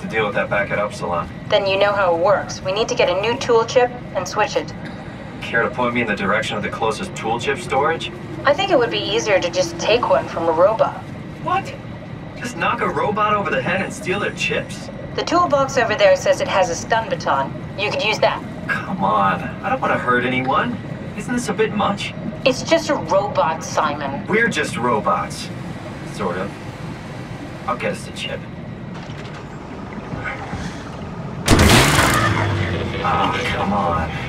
had to deal with that back at Upsilon. Then you know how it works. We need to get a new tool chip and switch it. Care to point me in the direction of the closest tool chip storage? I think it would be easier to just take one from a robot. What? Just knock a robot over the head and steal their chips? The toolbox over there says it has a stun baton. You could use that. Come on. I don't want to hurt anyone. Isn't this a bit much? It's just a robot, Simon. We're just robots. Sort of. I'll get us the chip. Ah, come on.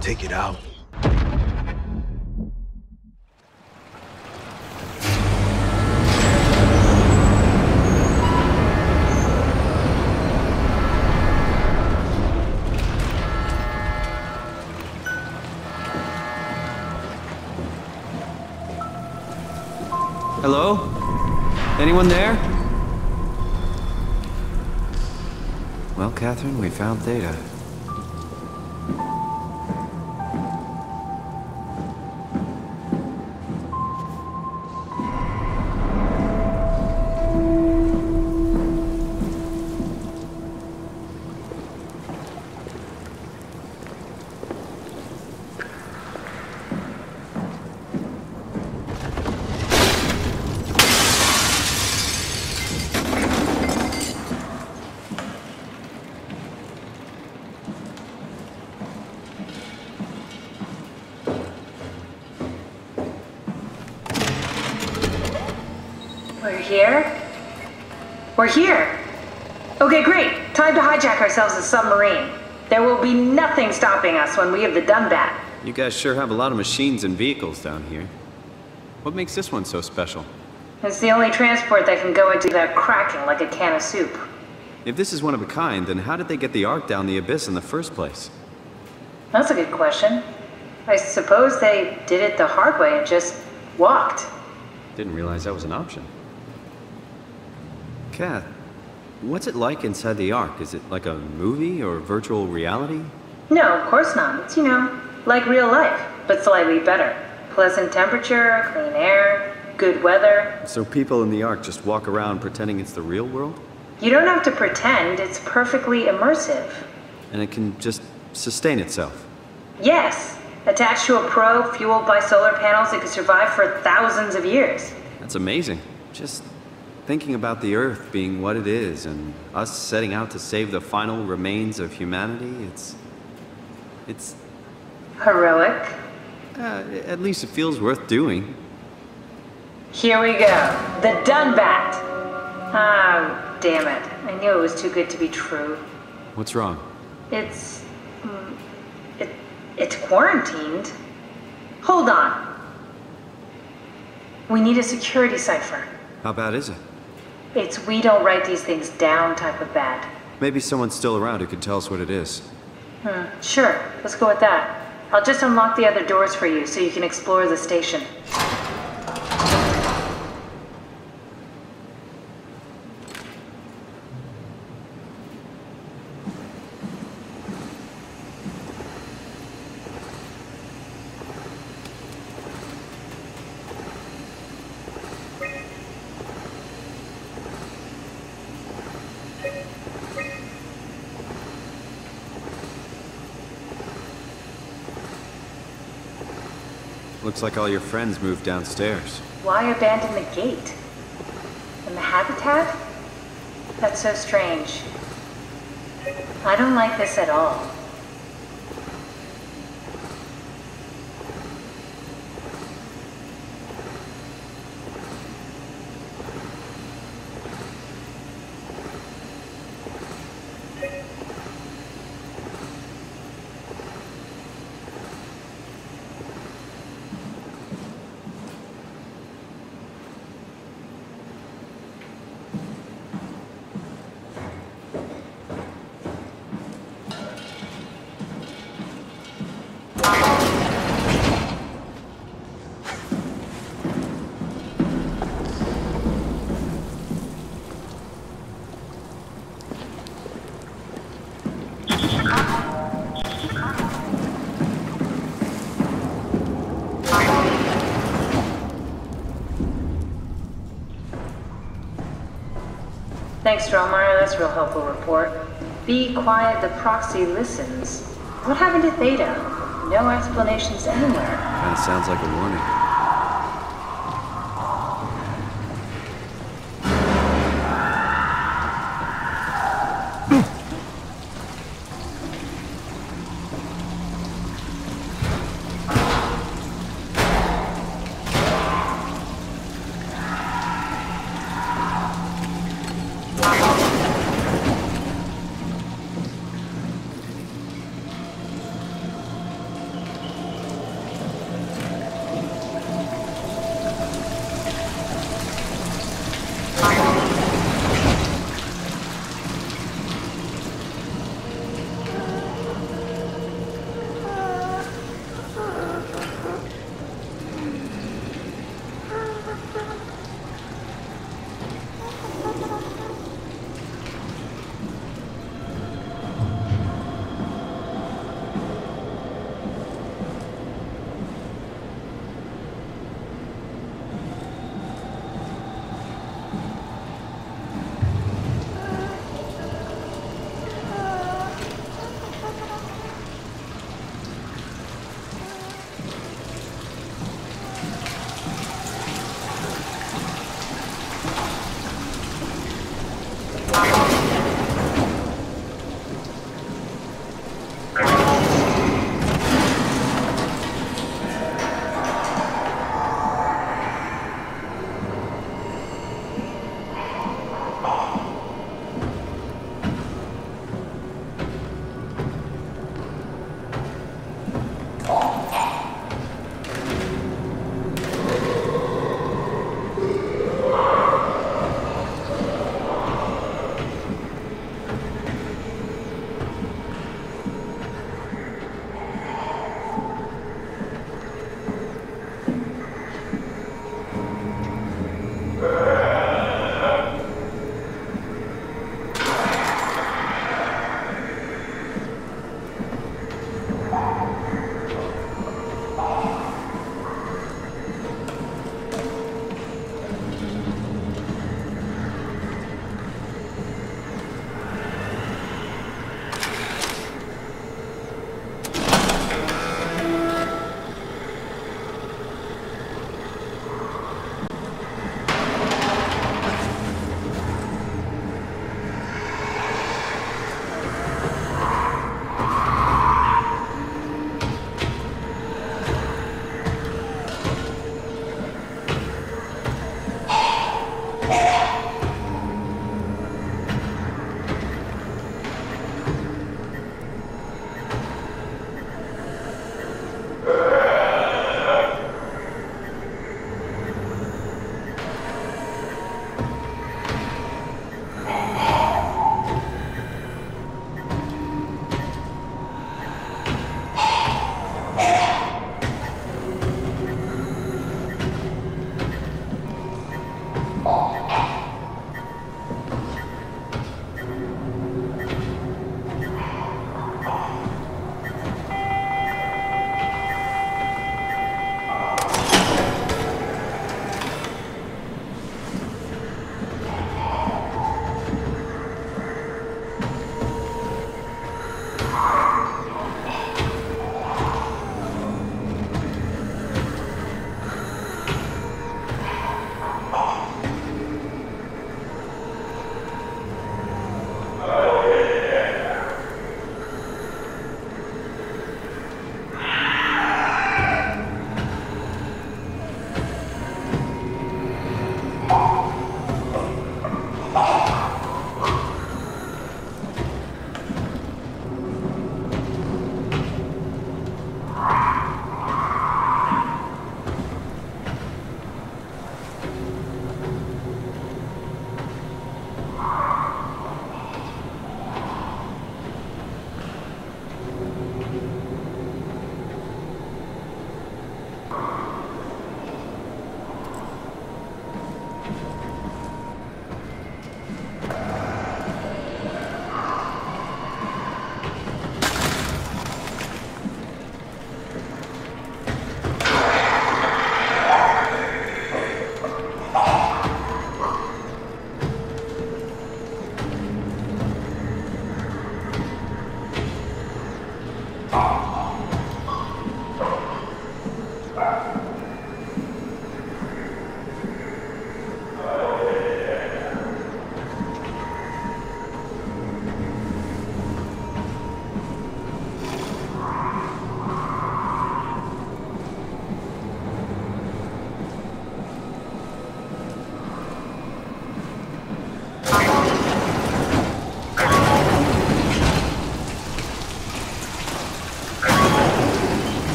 Take it out. Hello? Anyone there? Well, Catherine, we found Theta. We're here! Okay, great. Time to hijack ourselves a submarine. There will be nothing stopping us when we have the Dunbat. You guys sure have a lot of machines and vehicles down here. What makes this one so special? It's the only transport that can go into that cracking like a can of soup. If this is one of a kind, then how did they get the Ark down the abyss in the first place? That's a good question. I suppose they did it the hard way and just walked. Didn't realize that was an option. Kath, what's it like inside the Ark? Is it like a movie or virtual reality? No, of course not. It's, like real life, but slightly better. Pleasant temperature, clean air, good weather. So people in the Ark just walk around pretending it's the real world? You don't have to pretend. It's perfectly immersive. And it can just sustain itself? Yes. Attached to a probe fueled by solar panels, it can survive for thousands of years. That's amazing. Just thinking about the Earth being what it is, and us setting out to save the final remains of humanity, it's heroic. At least it feels worth doing. Here we go. The Dunbat! Ah, oh, damn it. I knew it was too good to be true. What's wrong? It's quarantined. Hold on. We need a security cipher. How bad is it? It's we don't write these things down type of bad. Maybe someone's still around who can tell us what it is. Sure, let's go with that. I'll just unlock the other doors for you so you can explore the station. Looks like all your friends moved downstairs. Why abandon the gate? And the habitat? That's so strange. I don't like this at all. Thanks, Strohmeier. That's a real helpful report. Be quiet, the proxy listens. What happened to Theta? No explanations anywhere. Kind of sounds like a warning.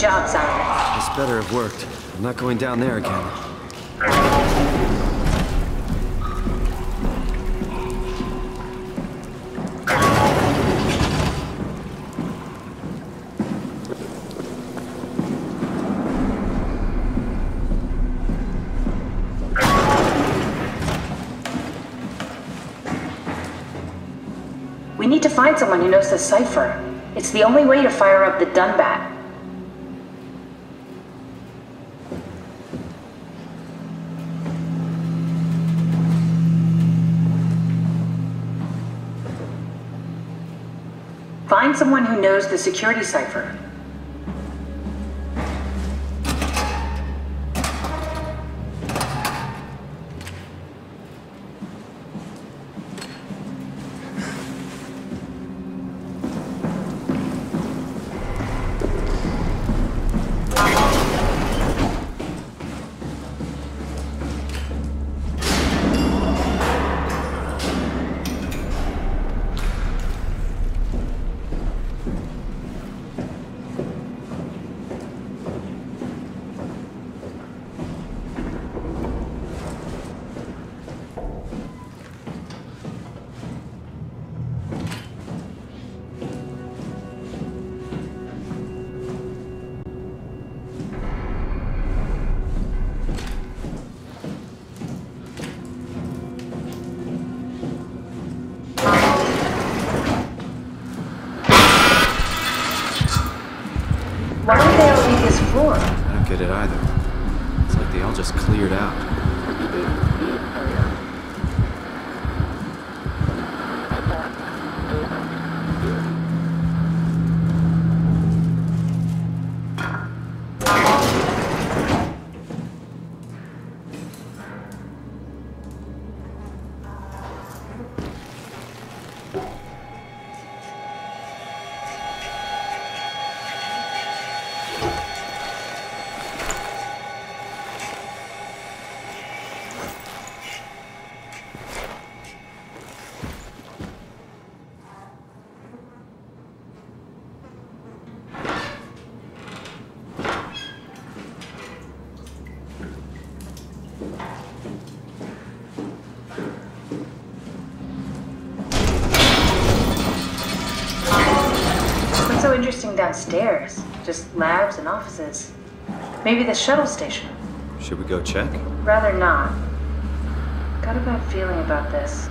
job, Simon. This better have worked. I'm not going down there again. Find someone who knows the cipher. It's the only way to fire up the Dunbat. Find someone who knows the security cipher. Downstairs, just labs and offices. Maybe the shuttle station. Should we go check? Rather not. Got a bad feeling about this.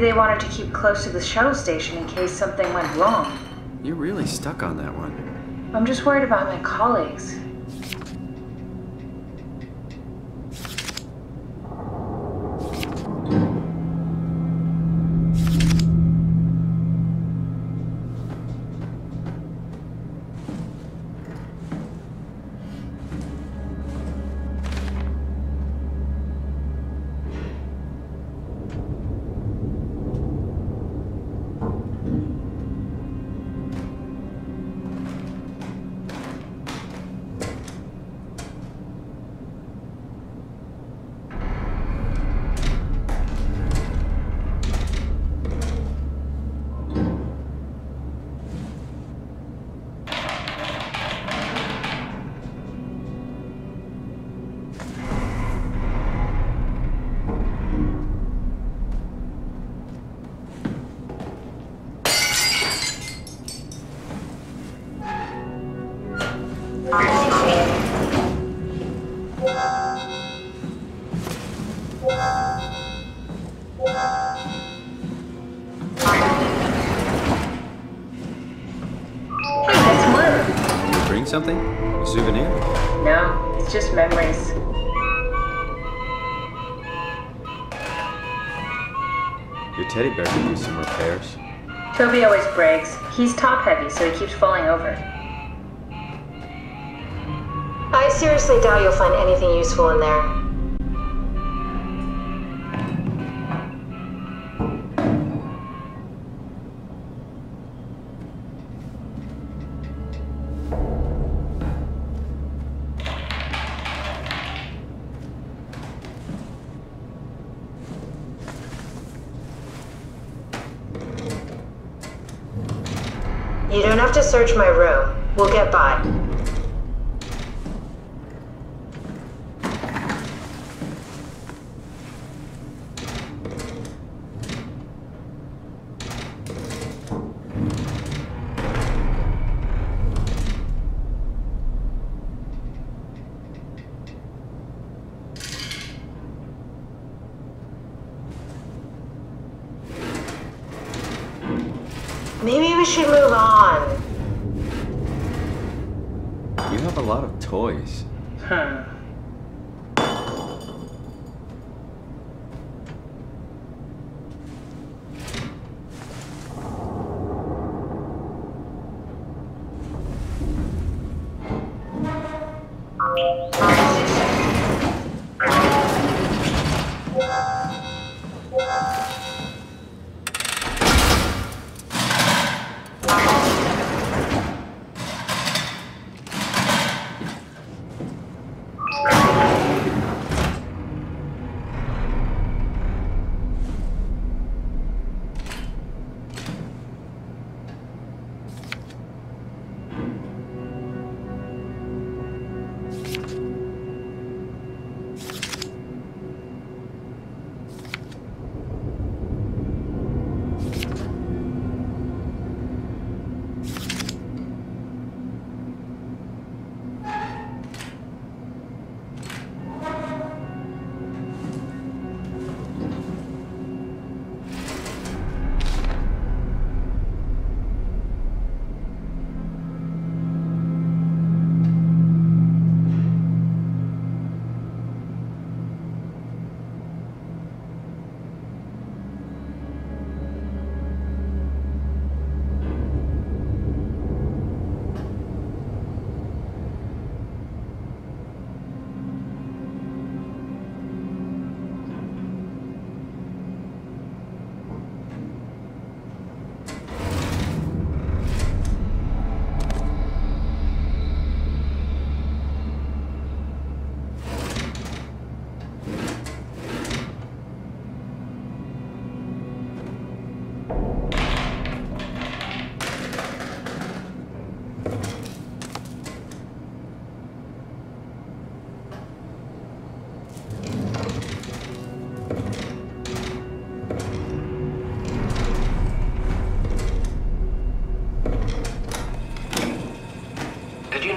They wanted to keep close to the shuttle station in case something went wrong. You're really stuck on that one. I'm just worried about my colleagues. Something? A souvenir? No, it's just memories. Your teddy bear could use some repairs. Toby always brags. He's top-heavy, so he keeps falling over. I seriously doubt you'll find anything useful in there. You don't have to search my room. We'll get by. Maybe we should move on. You have a lot of toys. Huh.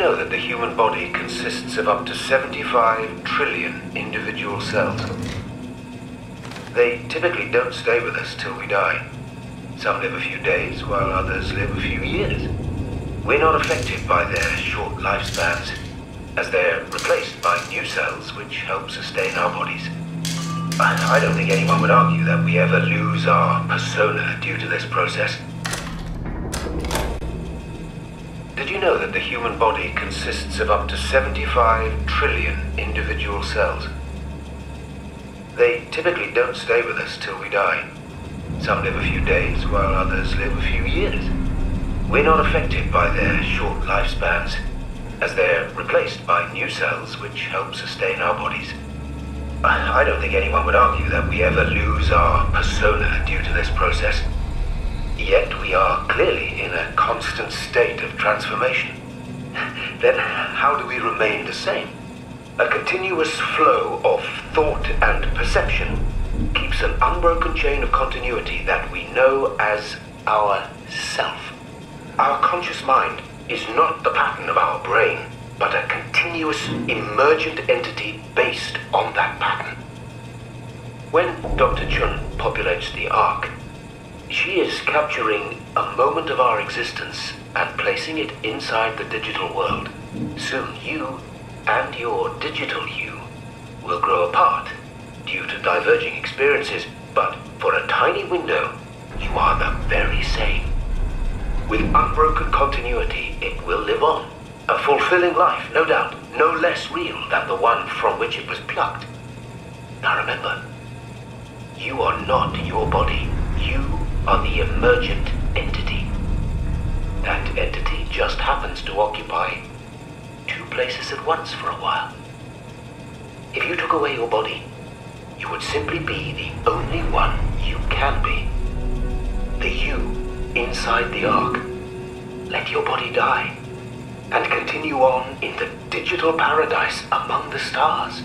That the human body consists of up to 75 trillion individual cells. They typically don't stay with us till we die. Some live a few days, while others live a few years. We're not affected by their short lifespans, as they're replaced by new cells which help sustain our bodies. I don't think anyone would argue that we ever lose our persona due to this process. Did you know that the human body consists of up to 75 trillion individual cells? They typically don't stay with us till we die. Some live a few days, while others live a few years. We're not affected by their short lifespans, as they're replaced by new cells which help sustain our bodies. I don't think anyone would argue that we ever lose our persona due to this process. Yet we are clearly in a constant state of transformation. Then how do we remain the same? A continuous flow of thought and perception keeps an unbroken chain of continuity that we know as our self. Our conscious mind is not the pattern of our brain, but a continuous emergent entity based on that pattern. When Dr. Chun populates the Ark, she is capturing a moment of our existence and placing it inside the digital world. Soon you and your digital you will grow apart due to diverging experiences, but for a tiny window, you are the very same. With unbroken continuity, it will live on. A fulfilling life, no doubt, no less real than the one from which it was plucked. Now remember, you are not your body. You are the emergent entity. That entity just happens to occupy two places at once for a while. If you took away your body, you would simply be the only one you can be. The you inside the Ark. Let your body die and continue on in the digital paradise among the stars.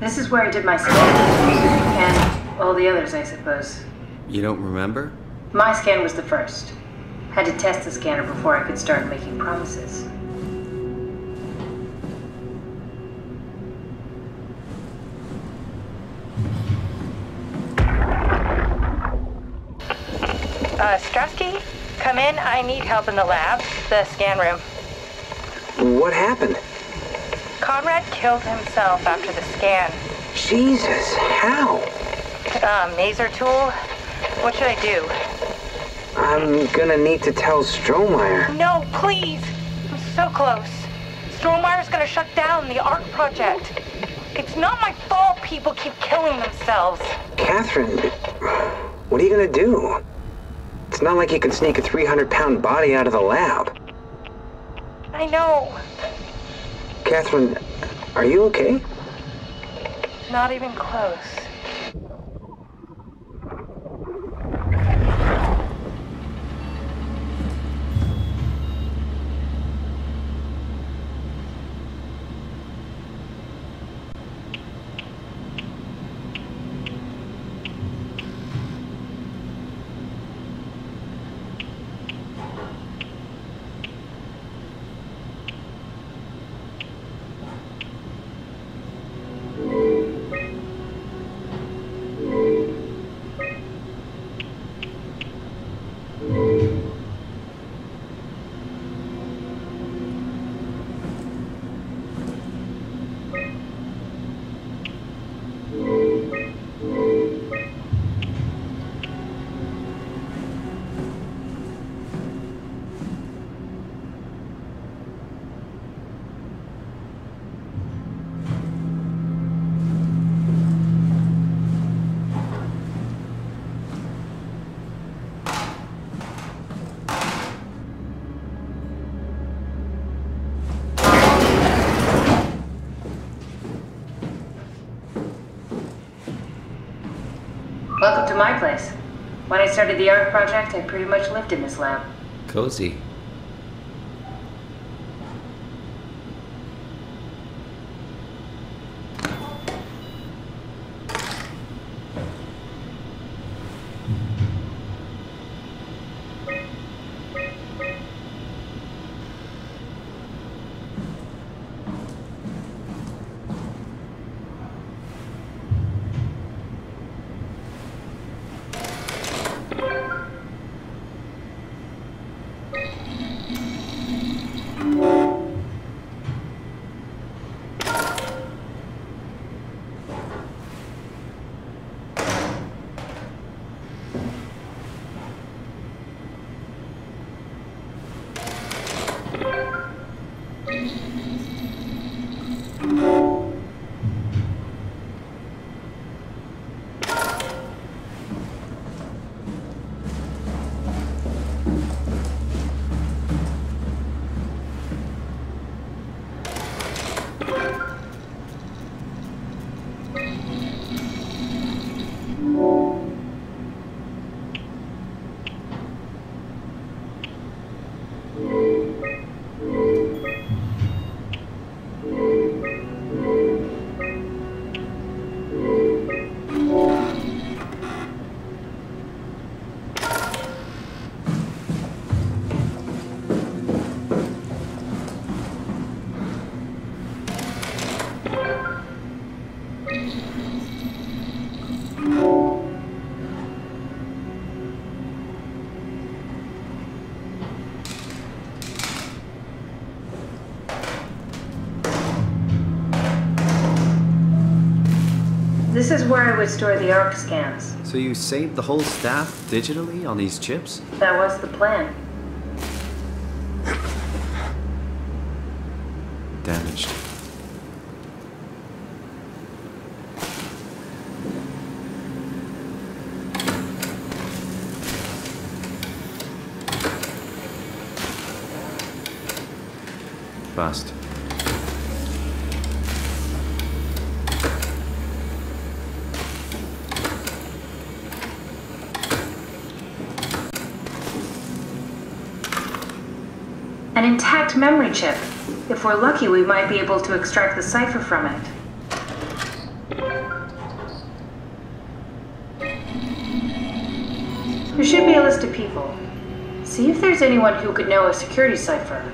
This is where I did my scan, and all the others, I suppose. You don't remember? My scan was the first. Had to test the scanner before I could start making promises. Strasky, come in. I need help in the lab, the scan room. What happened? Conrad killed himself after the scan. Jesus, how? Maser tool? What should I do? I'm gonna need to tell Strohmeier. No, please! I'm so close. Strohmeier's gonna shut down the Ark project. It's not my fault people keep killing themselves. Catherine, what are you gonna do? It's not like you can sneak a 300-pound body out of the lab. I know. Catherine, are you okay? Not even close. My place. When I started the Ark project, I pretty much lived in this lab. Cozy. This is where I would store the Ark scans. So you saved the whole staff digitally on these chips? That was the plan. Damaged. Fast. An intact memory chip. If we're lucky, we might be able to extract the cipher from it. There should be a list of people. See if there's anyone who could know a security cipher.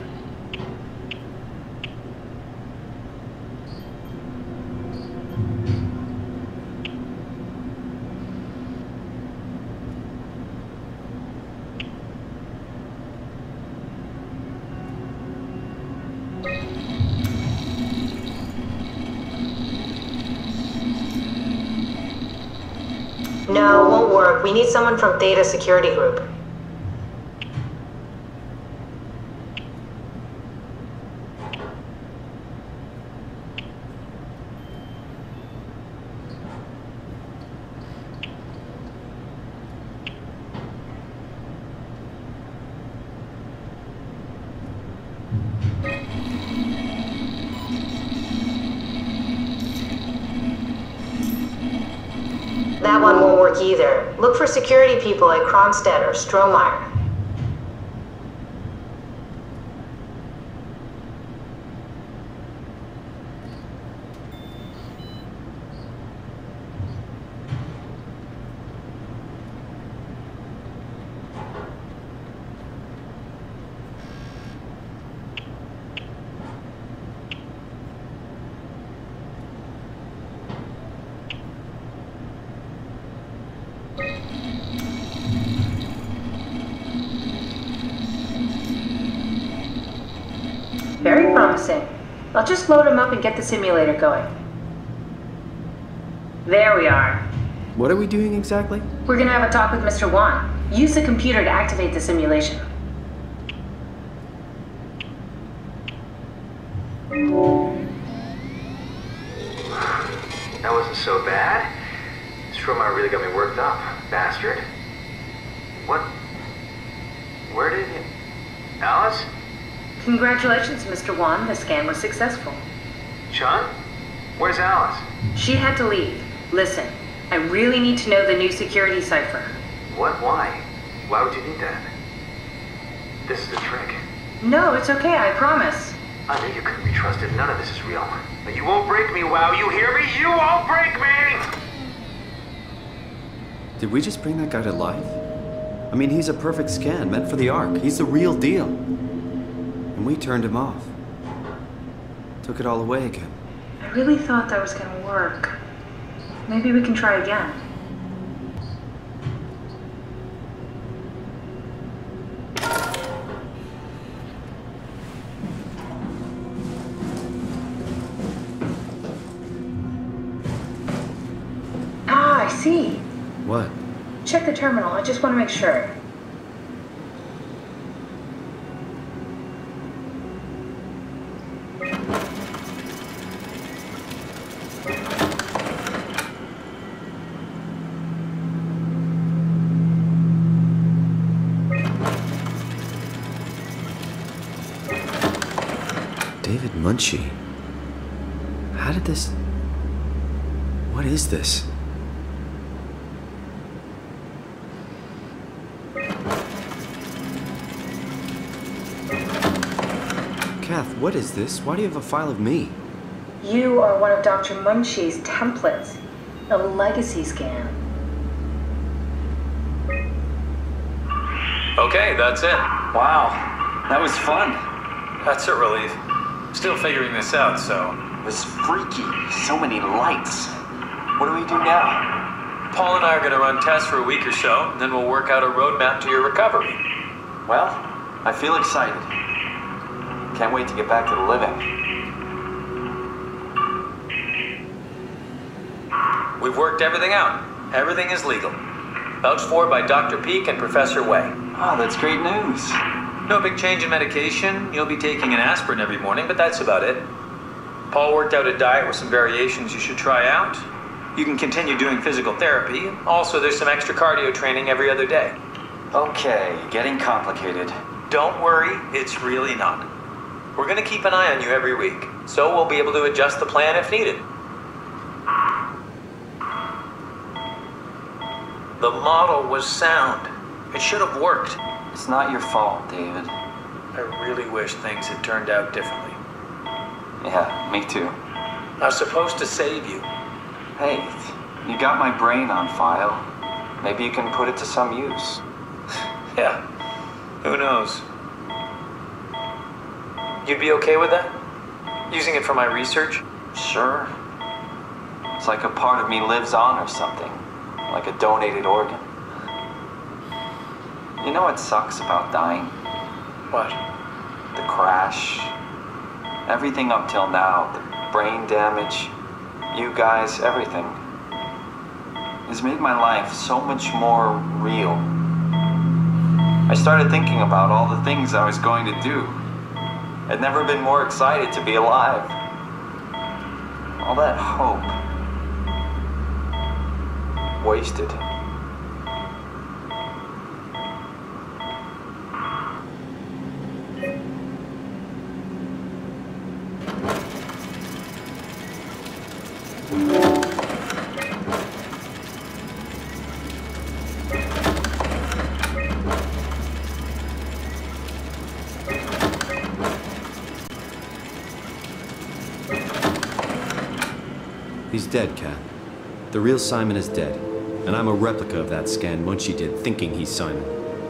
No, won't work. We need someone from Theta Security Group. That one won't work either. Look for security people at Kronstadt or Strohmeier. Very promising. I'll just load him up and get the simulator going. There we are. What are we doing exactly? We're gonna have a talk with Mr. Wong. Use the computer to activate the simulation. That wasn't so bad. Strohmeier really got me worked up, bastard. What? Where did it... Alice? Congratulations, Mr. Wong. The scan was successful. Chun? Where's Alice? She had to leave. Listen, I really need to know the new security cipher. What? Why? Why would you need that? This is the trick. No, it's okay. I promise. I knew you couldn't be trusted. None of this is real. You won't break me, Wow. You hear me? You won't break me! Did we just bring that guy to life? I mean, he's a perfect scan, meant for the Ark. He's the real deal. And we turned him off. Took it all away again. I really thought that was gonna work. Maybe we can try again. Ah, I see. What? Check the terminal. I just want to make sure. David Munshi. How did this... What is this? Kath, what is this? Why do you have a file of me? You are one of Dr. Munshi's templates. A legacy scan. Okay, that's it. Wow, that was fun. That's a relief. Still figuring this out, so... It was freaky. So many lights. What do we do now? Paul and I are going to run tests for a week or so, and then we'll work out a roadmap to your recovery. Well, I feel excited. Can't wait to get back to the living. We've worked everything out. Everything is legal. Vouched for by Dr. Peake and Professor Wei. Oh, that's great news. No big change in medication. You'll be taking an aspirin every morning, but that's about it. Paul worked out a diet with some variations you should try out. You can continue doing physical therapy. Also, there's some extra cardio training every other day. Okay, getting complicated. Don't worry, it's really not. We're gonna keep an eye on you every week, so we'll be able to adjust the plan if needed. The model was sound. It should have worked. It's not your fault, David. I really wish things had turned out differently. Yeah, me too. I was supposed to save you. Hey, you got my brain on file. Maybe you can put it to some use. Yeah, who knows? You'd be okay with that? Using it for my research? Sure. It's like a part of me lives on or something. Like a donated organ. You know what sucks about dying? What? The crash. Everything up till now. The brain damage. You guys, everything. It's made my life so much more real. I started thinking about all the things I was going to do. I'd never been more excited to be alive. All that hope. Wasted. He's dead, Cat. The real Simon is dead. And I'm a replica of that scan Munshi did, thinking he's Simon.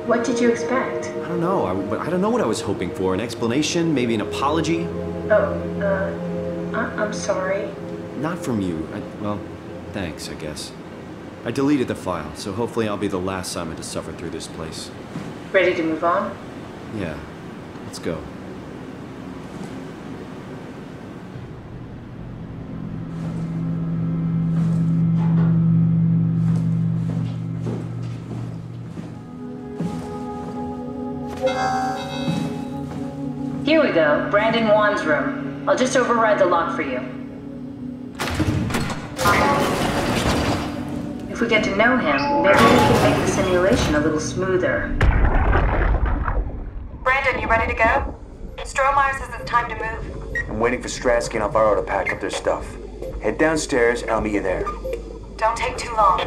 What did you expect? I don't know. I don't know what I was hoping for. An explanation? Maybe an apology? I'm sorry. Not from you. Well, thanks, I guess. I deleted the file, so hopefully I'll be the last Simon to suffer through this place. Ready to move on? Yeah. Let's go. Brandon Wan's room. I'll just override the lock for you. If we get to know him, maybe we can make the simulation a little smoother. Brandon, you ready to go? Strohmeier says it's time to move. I'm waiting for Strasky and Álvaro to pack up their stuff. Head downstairs and I'll meet you there. Don't take too long.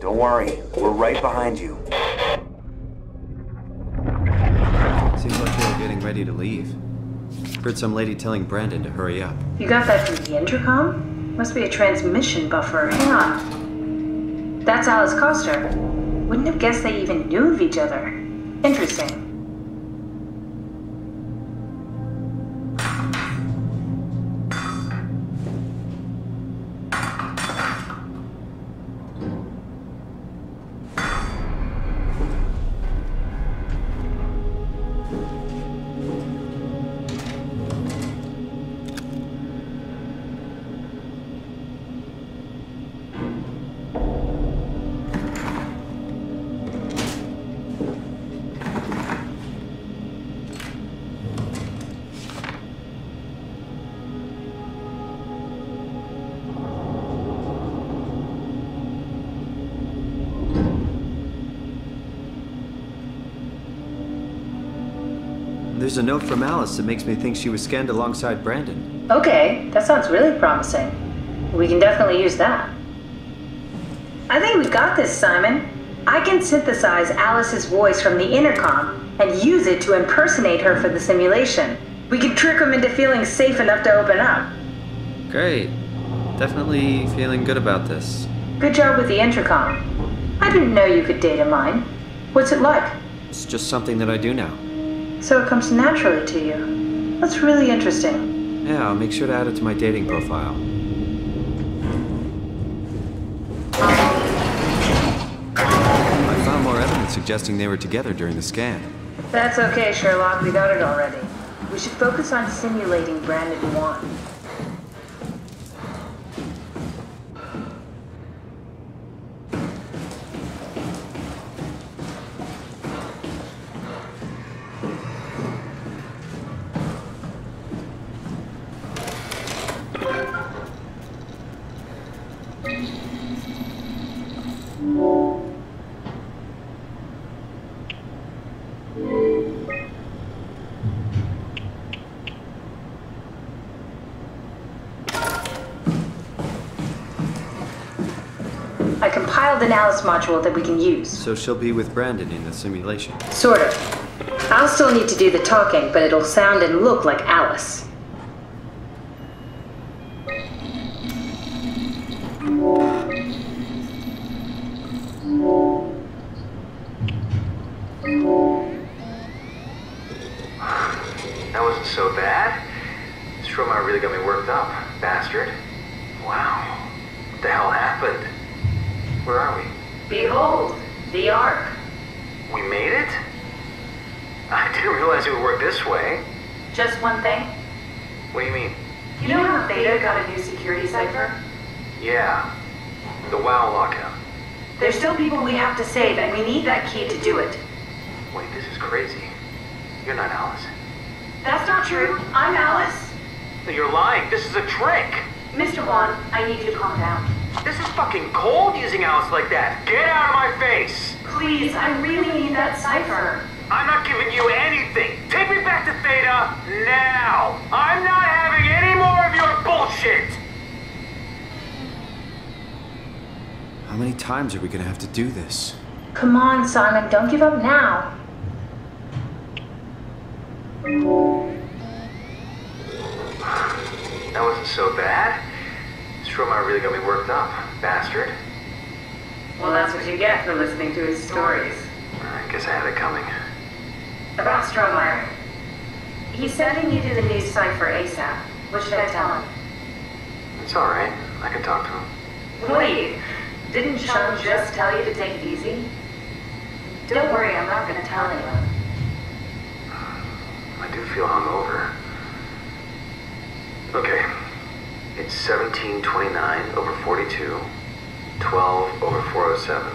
Don't worry, we're right behind you. Ready to leave. Heard some lady telling Brandon to hurry up. You got that from the intercom? Must be a transmission buffer. Hang on. That's Alice Koster. Wouldn't have guessed they even knew of each other. Interesting. There's a note from Alice that makes me think she was scanned alongside Brandon. Okay, that sounds really promising. We can definitely use that. I think we got this, Simon. I can synthesize Alice's voice from the intercom and use it to impersonate her for the simulation. We can trick him into feeling safe enough to open up. Great. Definitely feeling good about this. Good job with the intercom. I didn't know you could data mine. What's it like? It's just something that I do now. So it comes naturally to you. That's really interesting. Yeah, I'll make sure to add it to my dating profile. I found more evidence suggesting they were together during the scan. That's okay, Sherlock. We got it already. We should focus on simulating Brandon Wong. An Alice module that we can use. So she'll be with Brandon in the simulation. Sort of. I'll still need to do the talking, but it'll sound and look like Alice. That wasn't so bad. Strohmeier really got me worked up, bastard. Wow. What the hell happened? Where are we? Behold, the Ark. We made it? I didn't realize it would work this way. Just one thing? What do you mean? You know how Theta got a new security cipher? Yeah. The WoW lockout. There's still people we have to save, and we need that key to do it. Wait, this is crazy. You're not Alice. That's not true. I'm Alice. No, you're lying. This is a trick. Mr. Wong, I need you to calm down. This is fucking cold using Alice like that. Get out of my face! Please, I really need that cipher. I'm not giving you anything. Take me back to Theta now. I'm not having any more of your bullshit. How many times are we gonna have to do this? Come on, Simon, don't give up now. That wasn't so bad. Strohmeier really got me worked up, bastard. Well, that's what you get for listening to his stories. I guess I had it coming. About Strohmeier. He said he needed a new cipher ASAP. What should I tell him? It's alright. I can talk to him. Wait! Didn't Chun just tell you to take it easy? Don't worry, I'm not gonna tell anyone. I do feel hungover. Okay. It's 1729/42, 12/407.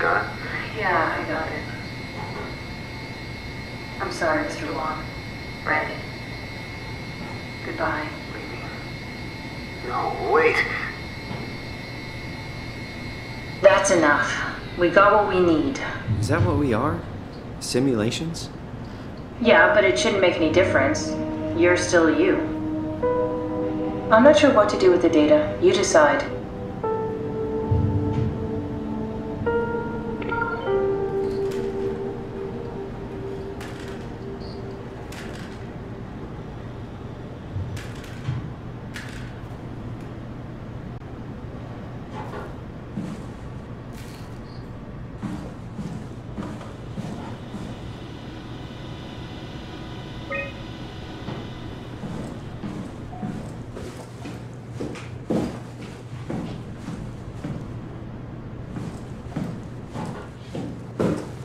Got it? Yeah, I got it. I'm sorry, Mr. Wong. Brandon. Goodbye. What do you mean? No, wait. That's enough. We got what we need. Is that what we are? Simulations? Yeah, but it shouldn't make any difference. You're still you. I'm not sure what to do with the data. You decide.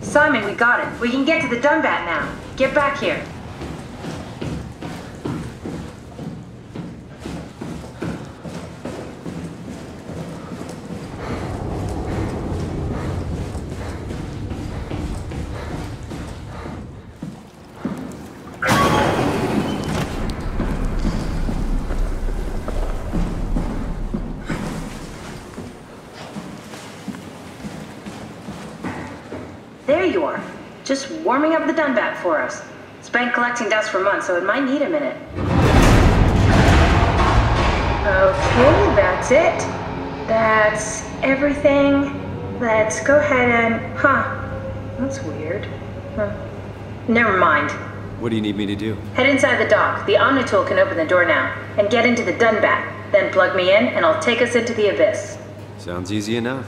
Simon, we got it. We can get to the Dunbat now. Get back here. Just warming up the Dunbat for us. It's been collecting dust for months, so it might need a minute. Okay, that's it. That's everything. Let's go ahead and... That's weird. Never mind. What do you need me to do? Head inside the dock. The Omnitool can open the door now. And get into the Dunbat. Then plug me in, and I'll take us into the abyss. Sounds easy enough.